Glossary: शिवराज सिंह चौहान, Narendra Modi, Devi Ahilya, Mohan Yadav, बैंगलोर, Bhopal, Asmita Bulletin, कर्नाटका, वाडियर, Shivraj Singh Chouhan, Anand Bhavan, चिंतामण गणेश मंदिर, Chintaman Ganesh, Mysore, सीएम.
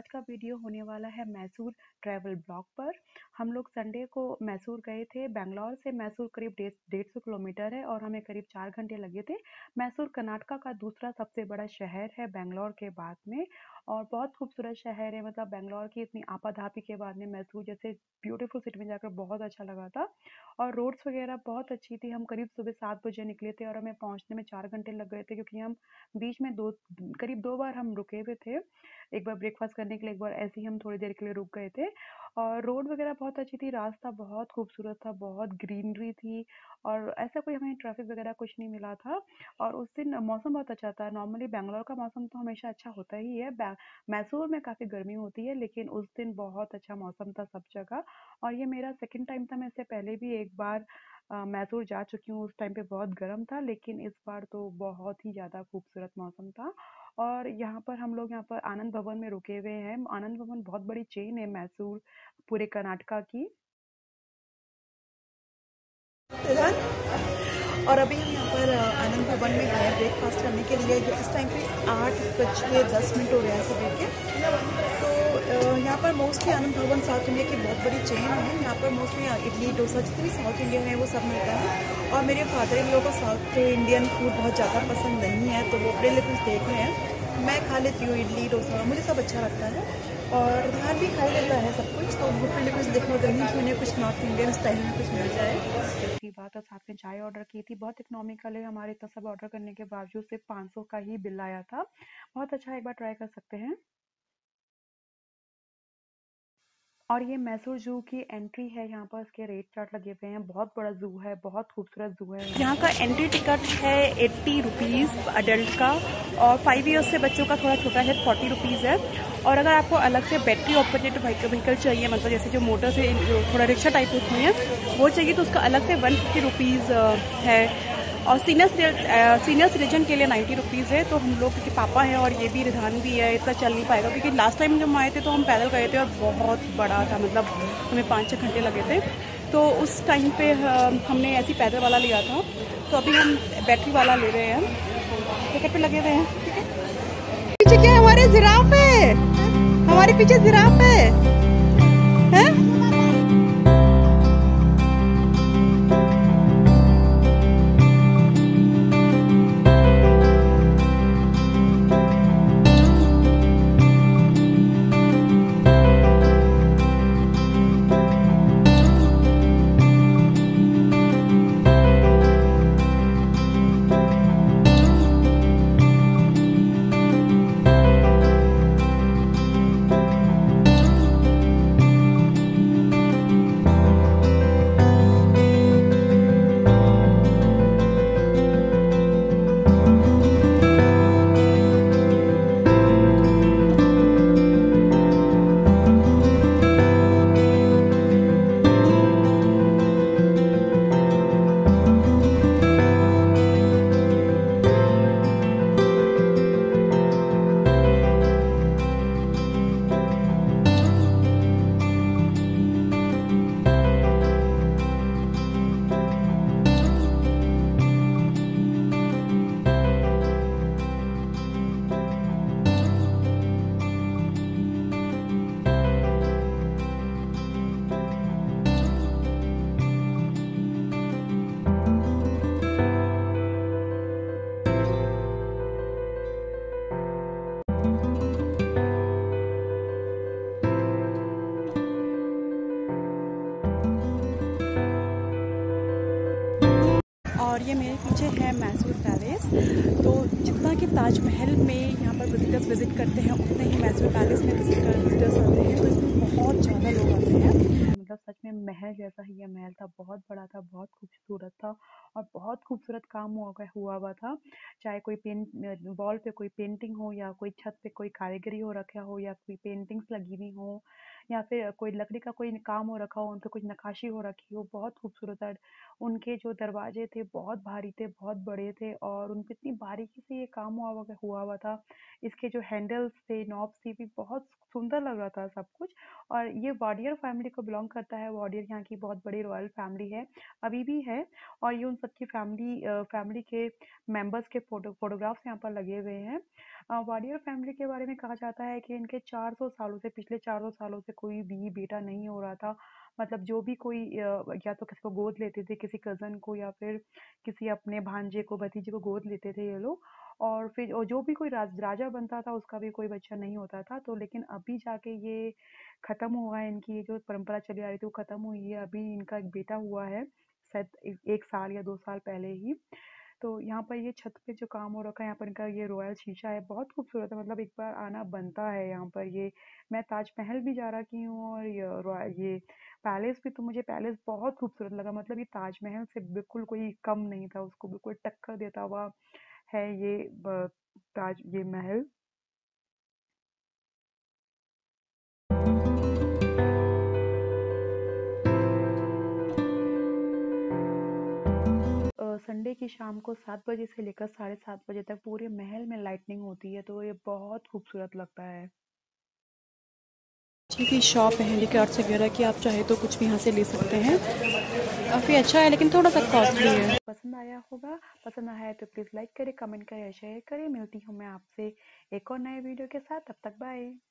आज का वीडियो होने वाला है मैसूर ट्रैवल ब्लॉग पर। हम लोग संडे को मैसूर गए थे। बैंगलोर से मैसूर करीब 150 किलोमीटर है और हमें करीब 4 घंटे लगे थे। मैसूर कर्नाटका का दूसरा सबसे बड़ा शहर है बैंगलोर के बाद में, और बहुत खूबसूरत शहर है। मतलब बैंगलोर की इतनी आपाधापी के बाद में मैसूर जैसे ब्यूटीफुल सिटी में जाकर बहुत अच्छा लगा था। और रोड्स वगैरह बहुत अच्छी थी। हम करीब सुबह 7 बजे निकले थे और हमें पहुंचने में 4 घंटे लग गए थे, क्योंकि हम बीच में करीब दो बार हम रुके हुए थे। एक बार ब्रेकफास्ट करने के लिए, एक बार ऐसे ही हम थोड़ी देर के लिए रुक गए थे। और रोड वगैरह बहुत अच्छी थी, रास्ता बहुत खूबसूरत था, बहुत ग्रीनरी थी और ऐसा कोई हमें ट्रैफिक वगैरह कुछ नहीं मिला था। और उस दिन मौसम बहुत अच्छा था। नॉर्मली बैंगलोर का मौसम तो हमेशा अच्छा होता ही है, मैसूर में काफ़ी गर्मी होती है, लेकिन उस दिन बहुत अच्छा मौसम था सब जगह। और ये मेरा सेकेंड टाइम था। मैं इससे पहले भी एक बार मैसूर जा चुकी हूँ, उस टाइम पे बहुत गर्म था, लेकिन इस बार तो बहुत ही ज़्यादा खूबसूरत मौसम था। और यहाँ पर हम लोग यहाँ पर आनंद भवन में रुके हुए हैं। आनंद भवन बहुत बड़ी चेन है मैसूर पूरे कर्नाटका की। और अभी हम यहाँ पर आनंद भवन में गए ब्रेकफास्ट करने के लिए। इस टाइम पे 8:10 हो रहा है सुबह के। तो यहाँ पर मोस्टली आनंद भवन साउथ इंडिया की बहुत बड़ी चेन है। यहाँ पर मोस्टली इडली डोसा जितने भी साउथ इंडियन है वो सब मिलता है। और मेरे फादर इन लोगों को साउथ इंडियन फूड बहुत ज़्यादा पसंद नहीं है, तो वो अपने लिए कुछ देख रहे हैं। मैं खा लेती हूँ इडली डोसा, मुझे सब अच्छा लगता है और ध्यान भी खा लेता है सब कुछ। तो अपने लिए कुछ देखना कहीं छूने, कुछ नॉर्थ इंडियन स्टाइल में कुछ मिल जाए। की बात और साथ में चाय ऑर्डर की थी, बहुत इकोनॉमिकल है। हमारे इतना सब ऑर्डर करने के बावजूद सिर्फ 500 का ही बिल आया था। बहुत अच्छा, एक बार ट्राई कर सकते हैं। और ये मैसूर जू की एंट्री है, यहाँ पर इसके रेट चार्ट लगे हुए हैं। बहुत बड़ा जू है, बहुत खूबसूरत जू है। यहाँ का एंट्री टिकट है 80 रुपीज़ अडल्ट का, और 5 ईयर्स से बच्चों का थोड़ा छोटा है 40 रुपीज़ है। और अगर आपको अलग से बैटरी ऑपरेटेड व्हीकल चाहिए, मतलब जैसे जो मोटर से थोड़ा रिक्शा टाइप होती है वो चाहिए, तो उसका अलग से 150 रुपीज़ है। और सीनियर सिटीजन के लिए 90 रुपीज़ है। तो हम लोग के पापा हैं और ये भी रिधान भी है, इतना चल नहीं पाएगा, क्योंकि लास्ट टाइम जब हम आए थे तो हम पैदल गए थे और बहुत बड़ा था, मतलब हमें 5-6 घंटे लगे थे। तो उस टाइम पे हमने ऐसी पैदल वाला लिया था, तो अभी हम बैटरी वाला ले रहे हैं। टिकट पे लगे हुए हैं, ठीक है। पीछे क्या हमारे जिराफ है, हमारे पीछे जिराफ है? और ये मेरे पीछे है मैसूर पैलेस। तो जितना कि ताजमहल में यहाँ पर विजिटर्स विज़िट करते हैं, उतने ही मैसूर पैलेस में विजिटर्स आते हैं। तो इसमें बहुत ज़्यादा लोग आते हैं। मतलब सच में महल जैसा ही यह महल था, बहुत बड़ा था, बहुत खूबसूरत था और बहुत खूबसूरत काम हुआ था। चाहे कोई वॉल पे कोई पेंटिंग हो, या कोई छत पे कोई कारीगरी हो रखा हो, या कोई पेंटिंग्स लगी हुई हो, या फिर कोई लकड़ी का कोई काम हो रखा हो, उन पे कुछ नक्काशी हो रखी हो, बहुत खूबसूरत है। उनके जो दरवाजे थे बहुत भारी थे, बहुत बड़े थे और उन पे इतनी बारीकी से ये काम हुआ हुआ था। इसके जो हैंडल्स थे, नॉब्स थे, भी बहुत सुंदर लग रहा था सब कुछ। और ये वाडियर फैमिली को बिलोंग करता है। वाडियर यहाँ की बहुत बड़ी रॉयल फैमिली है, अभी भी है। और ये उन सबकी फैमिली के मेंबर्स के फोटोग्राफ्स यहाँ पर लगे हुए हैं। वाडियर फैमिली के बारे में कहा जाता है कि इनके 400 सालों से, पिछले 400 सालों से कोई भी बेटा नहीं हो रहा था। मतलब जो भी कोई या तो किसी को गोद लेते थे, किसी कज़न को या फिर किसी अपने भांजे को, भतीजे को गोद लेते थे ये लोग। और फिर जो भी कोई राजा बनता था उसका भी कोई बच्चा नहीं होता था। तो लेकिन अभी जाके ये ख़त्म हुआ है, इनकी ये जो परंपरा चली आ रही थी वो ख़त्म हुई है। अभी इनका एक बेटा हुआ है शायद 1 साल या 2 साल पहले ही। तो यहाँ पर ये छत पे जो काम हो रखा है, यहाँ पर इनका ये रॉयल शीशा है, बहुत खूबसूरत है। मतलब एक बार आना बनता है यहाँ पर। ये मैं ताजमहल भी जा रखी हूँ और ये पैलेस भी। तो मुझे पैलेस बहुत खूबसूरत लगा। मतलब ये ताजमहल से बिल्कुल कोई कम नहीं था, उसको बिल्कुल टक्कर देता हुआ है ये महल। संडे की शाम को 7 बजे से लेकर 7:30 बजे तक पूरे महल में लाइटनिंग होती है, तो ये बहुत खूबसूरत लगता है। की शॉप है हैंडीक्राफ्ट वगैरह की, आप चाहे तो कुछ भी यहाँ से ले सकते हैं। काफ़ी अच्छा है लेकिन थोड़ा सा कॉस्टली है। पसंद आया होगा, पसंद आया है तो प्लीज़ लाइक करें, कमेंट करें, शेयर करें। मिलती हूँ मैं आपसे एक और नए वीडियो के साथ। तब तक बाय।